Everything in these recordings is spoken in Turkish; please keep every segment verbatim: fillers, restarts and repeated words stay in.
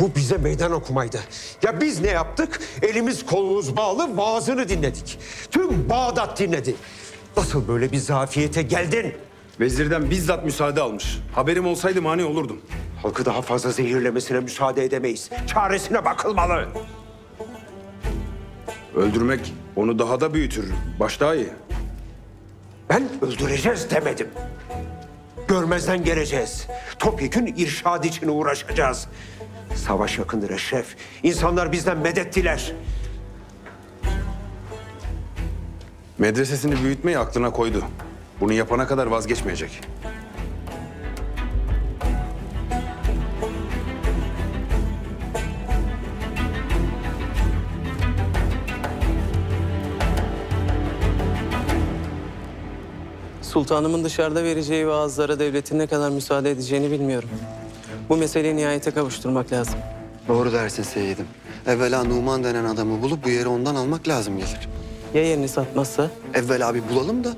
Bu bize meydan okumaydı. Ya biz ne yaptık? Elimiz kolumuz bağlı vaazını dinledik. Tüm Bağdat dinledi. Nasıl böyle bir zafiyete geldin? Vezirden bizzat müsaade almış. Haberim olsaydı mani olurdum. Halkı daha fazla zehirlemesine müsaade edemeyiz. Çaresine bakılmalı. Öldürmek onu daha da büyütür. Baş daha iyi. Ben öldüreceğiz demedim. Görmezden geleceğiz. Topyekün irşad için uğraşacağız. Savaş yakındır Eşref. İnsanlar bizden medet diler. Medresesini büyütmeyi aklına koydu. Bunu yapana kadar vazgeçmeyecek. Sultanımın dışarıda vereceği vaazlara devletin ne kadar müsaade edeceğini bilmiyorum. Bu meseleyi nihayete kavuşturmak lazım. Doğru dersin Seyyid'im. Evvela Numan denen adamı bulup bu yeri ondan almak lazım gelir. Ya yerini satmazsa? Evvela bir bulalım da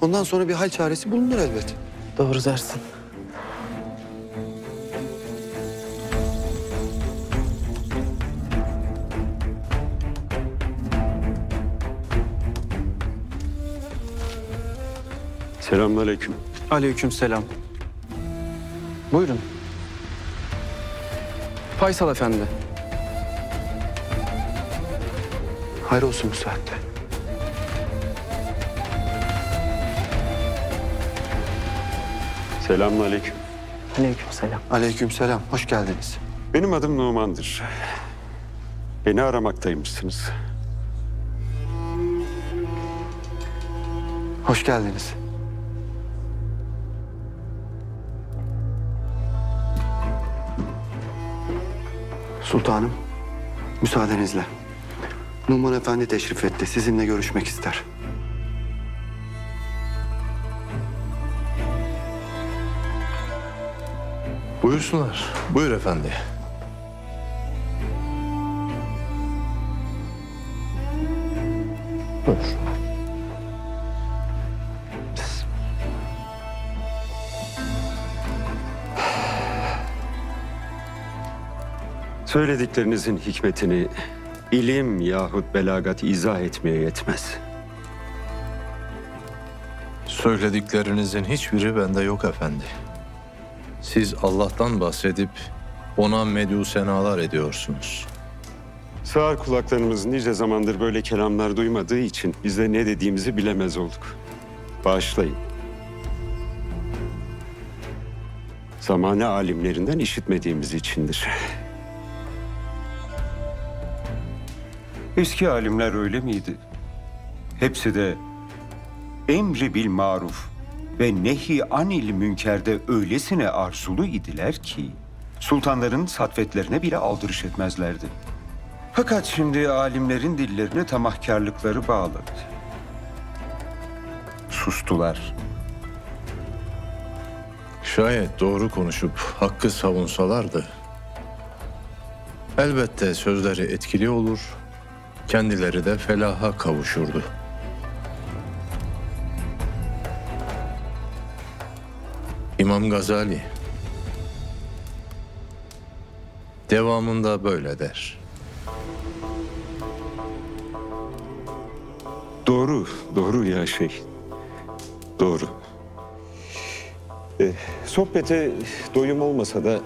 ondan sonra bir hal çaresi bulunur elbet. Doğru dersin. Selamünaleyküm. Aleykümselam. Buyurun. Faysal Efendi. Hayrolsun bu saatte. Selamünaleyküm. Aleykümselam. Aleykümselam. Hoş geldiniz. Benim adım Numan'dır. Beni aramaktaymışsınız. Hoş geldiniz. Sultanım, müsaadenizle. Numan Efendi teşrif etti. Sizinle görüşmek ister. Buyursunlar. Buyur efendi. Buyur. Söylediklerinizin hikmetini ilim yahut belagat izah etmeye yetmez. Söylediklerinizin hiçbiri bende yok efendi. Siz Allah'tan bahsedip ona medhu senalar ediyorsunuz. Sağır kulaklarımız nice zamandır böyle kelamlar duymadığı için biz de ne dediğimizi bilemez olduk. Bağışlayın. Zamane alimlerinden işitmediğimiz içindir. Eski alimler öyle miydi? Hepsi de emri bil maruf ve nehi anil münkerde öylesine arzulu idiler ki sultanların satvetlerine bile aldırış etmezlerdi. Fakat şimdi alimlerin dillerine tamahkarlıkları bağladı. Sustular. Şayet doğru konuşup hakkı savunsalardı elbette sözleri etkili olur, kendileri de felaha kavuşurdu. İmam Gazali devamında böyle der. Doğru, doğru ya şey. Doğru. Ee, sohbete doyum olmasa da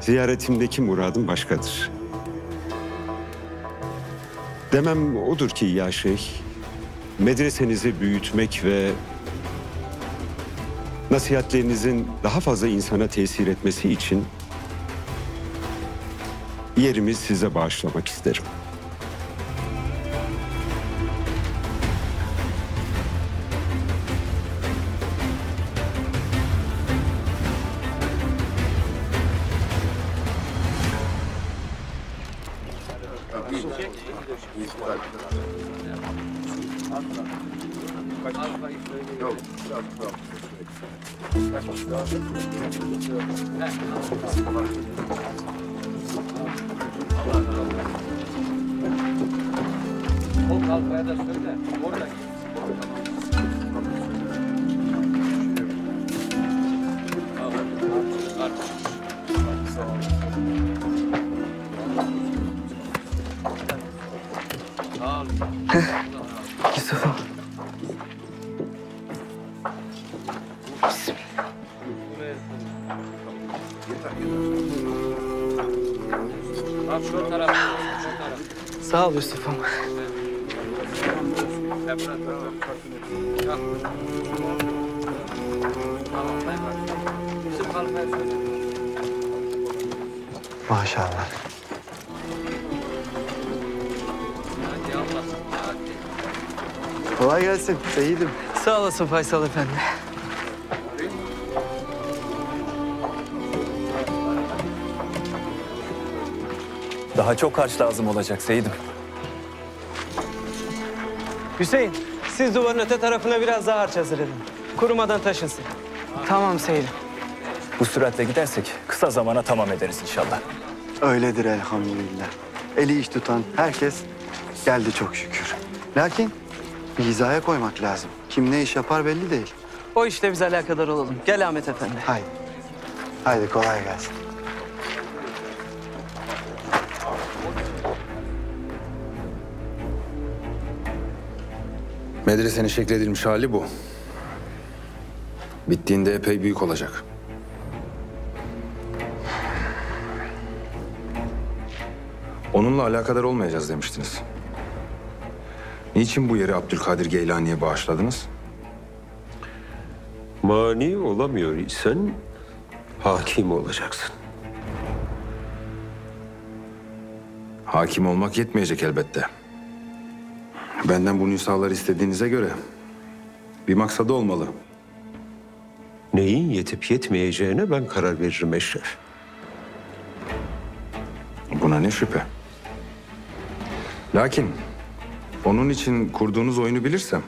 ziyaretimdeki muradım başkadır. Demem odur ki ya şey, medresenizi büyütmek ve nasihatlerinizin daha fazla insana tesir etmesi için yerimi size bağışlamak isterim. Thank you. Yusuf'um. Bismillah. Sağ ol Yusuf'um. Maşallah. Kolay gelsin Seyit'im. Sağ olasın Faysal Efendi. Daha çok harç lazım olacak Seyit'im. Hüseyin, siz duvarın öte tarafına biraz daha harç hazırlayın. Kurumadan taşınsın. Tamam Seyit'im. Bu süratle gidersek kısa zamana tamam ederiz inşallah. Öyledir elhamdülillah. Eli iş tutan herkes geldi çok şükür. Lakin bir hizaya koymak lazım. Kim ne iş yapar belli değil. O işle biz alakadar olalım. Gel Ahmet Efendi. Haydi. Haydi kolay gelsin. Medresenin şekledilmiş hali bu. Bittiğinde epey büyük olacak. Onunla alakadar olmayacağız demiştiniz. Niçin bu yeri Abdülkadir Geylani'ye bağışladınız? Mani olamıyor isen hakim olacaksın. Hakim olmak yetmeyecek elbette. Benden bu nüshaları istediğinize göre bir maksadı olmalı. Neyin yetip yetmeyeceğine ben karar veririm Eşref. Buna ne şüphe. Lakin onun için kurduğunuz oyunu bilirsem...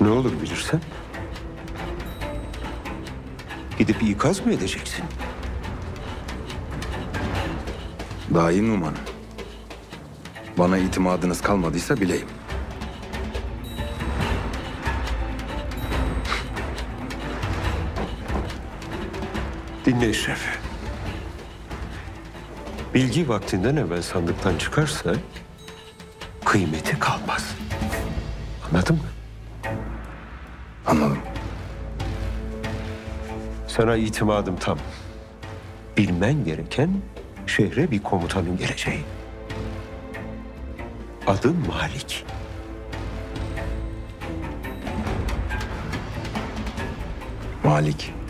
Ne olur bilirsen? Gidip ikaz mı edeceksin? Daim numanım. Bana itimadınız kalmadıysa bileyim. Dinle Eşref. Bilgi vaktinden evvel sandıktan çıkarsa kıymeti kalmaz. Anladın mı? Anladım. Sana itimadım tam. Bilmen gereken şehre bir komutanın geleceği. Adın Malik. Malik.